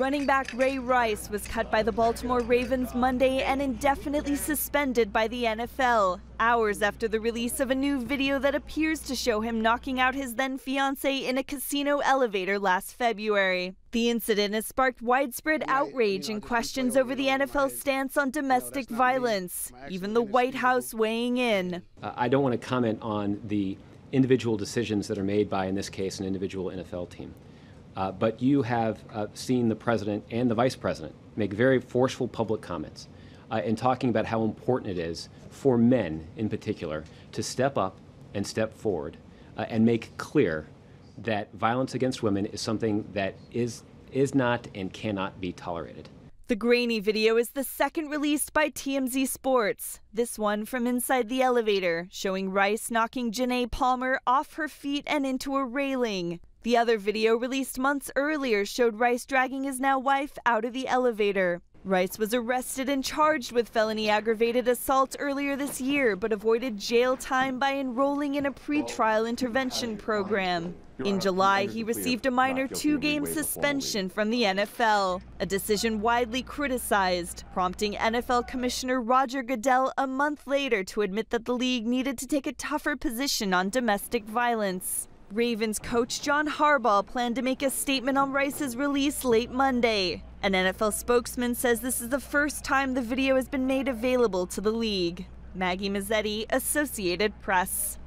running back Ray Rice was cut by the Baltimore Ravens Monday and indefinitely suspended by the NFL, hours after the release of a new video that appears to show him knocking out his then-fiancée in a casino elevator last February. The incident has sparked widespread outrage and questions over the NFL's stance on domestic violence, even the White House weighing in. I don't want to comment on the individual decisions that are made by, in this case, an individual NFL team. But you have seen the president and the vice president make very forceful public comments in talking about how important it is for men in particular to step up and step forward and make clear that violence against women is something that is not and cannot be tolerated. The grainy video is the second released by TMZ Sports, this one from inside the elevator, showing Rice knocking Janae Palmer off her feet and into a railing. The other video, released months earlier, showed Rice dragging his now wife out of the elevator. Rice was arrested and charged with felony aggravated assault earlier this year, but avoided jail time by enrolling in a pretrial intervention program. In July, he received a minor two-game suspension from the NFL, a decision widely criticized, prompting NFL Commissioner Roger Goodell a month later to admit that the league needed to take a tougher position on domestic violence. Ravens coach John Harbaugh planned to make a statement on Rice's release late Monday. An NFL spokesman says this is the first time the video has been made available to the league. Maggie Mazzetti, Associated Press.